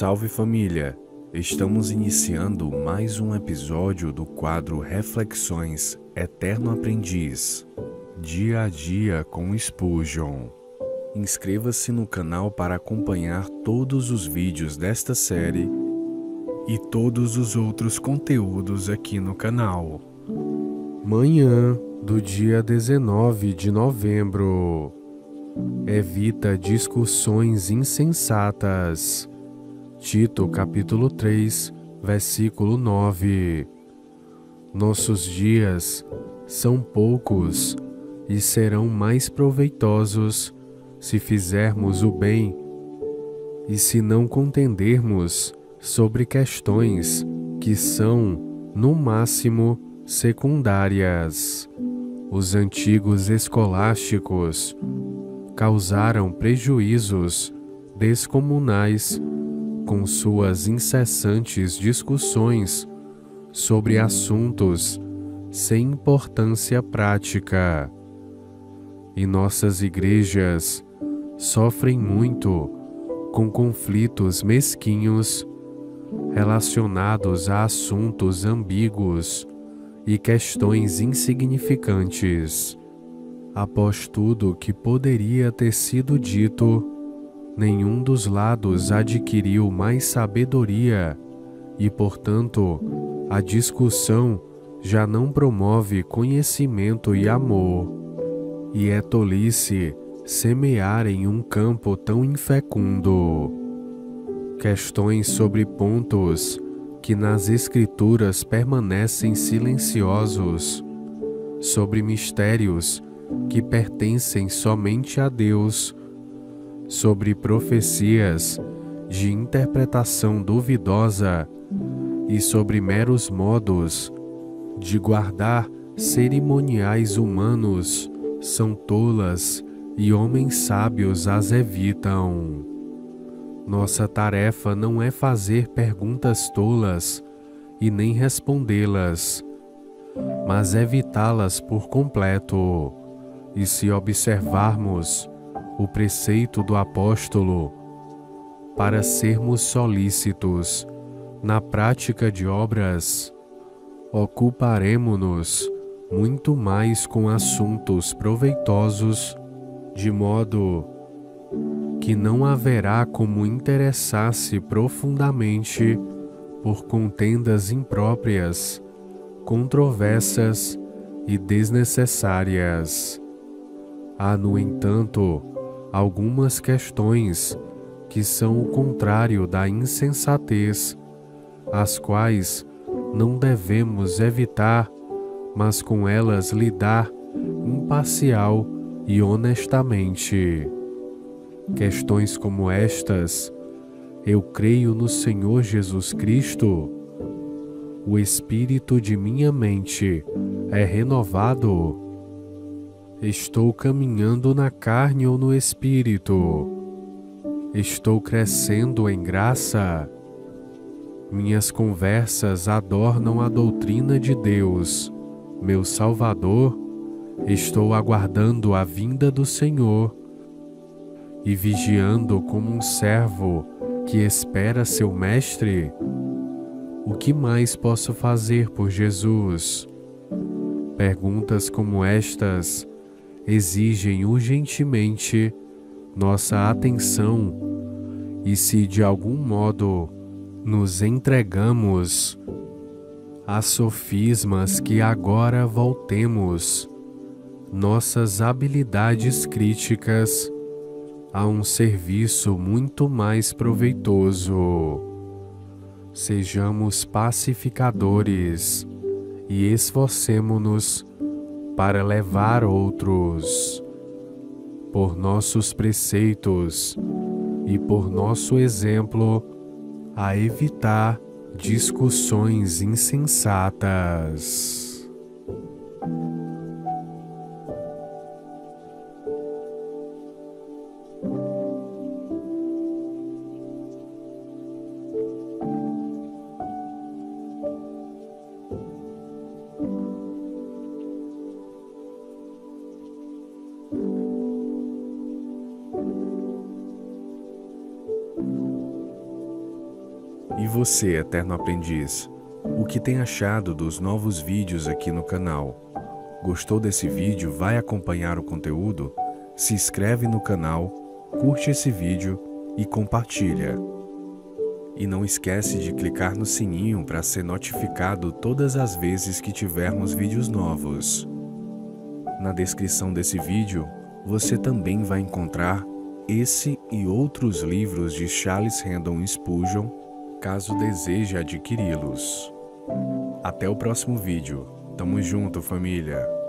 Salve família! Estamos iniciando mais um episódio do quadro Reflexões Eterno Aprendiz, Dia a Dia com Spurgeon. Inscreva-se no canal para acompanhar todos os vídeos desta série e todos os outros conteúdos aqui no canal. Manhã do dia 19 de novembro. Evita discussões insensatas. Tito capítulo 3, versículo 9. Nossos dias são poucos e serão mais proveitosos se fizermos o bem e se não contendermos sobre questões que são, no máximo, secundárias. Os antigos escolásticos causaram prejuízos descomunais com suas incessantes discussões sobre assuntos sem importância prática. E nossas igrejas sofrem muito com conflitos mesquinhos relacionados a assuntos ambíguos e questões insignificantes. Após tudo que poderia ter sido dito, nenhum dos lados adquiriu mais sabedoria e, portanto, a discussão já não promove conhecimento e amor. E é tolice semear em um campo tão infecundo. Questões sobre pontos que nas Escrituras permanecem silenciosos, sobre mistérios que pertencem somente a Deus, sobre profecias de interpretação duvidosa e sobre meros modos de guardar cerimoniais humanos, são tolas e homens sábios as evitam. Nossa tarefa não é fazer perguntas tolas e nem respondê-las, mas evitá-las por completo. E se observarmos o preceito do apóstolo, para sermos solícitos na prática de obras, ocuparemos-nos muito mais com assuntos proveitosos, de modo que não haverá como interessar-se profundamente por contendas impróprias, controversas e desnecessárias. Há, no entanto, algumas questões que são o contrário da insensatez, as quais não devemos evitar, mas com elas lidar imparcial e honestamente. Questões como estas: eu creio no Senhor Jesus Cristo, o espírito de minha mente é renovado, estou caminhando na carne ou no espírito? Estou crescendo em graça? Minhas conversas adornam a doutrina de Deus, meu Salvador? Estou aguardando a vinda do Senhor e vigiando como um servo que espera seu mestre? O que mais posso fazer por Jesus? Perguntas como estas exigem urgentemente nossa atenção, e se de algum modo nos entregamos a sofismas, que agora voltemos nossas habilidades críticas a um serviço muito mais proveitoso. Sejamos pacificadores e esforcemo-nos para levar outros por nossos preceitos e por nosso exemplo a evitar discussões insensatas. você, Eterno Aprendiz, o que tem achado dos novos vídeos aqui no canal? Gostou desse vídeo? Vai acompanhar o conteúdo? Se inscreve no canal, curte esse vídeo e compartilha. E não esquece de clicar no sininho para ser notificado todas as vezes que tivermos vídeos novos. Na descrição desse vídeo, você também vai encontrar esse e outros livros de Charles Spurgeon, caso deseje adquiri-los. Até o próximo vídeo. Tamo junto, família!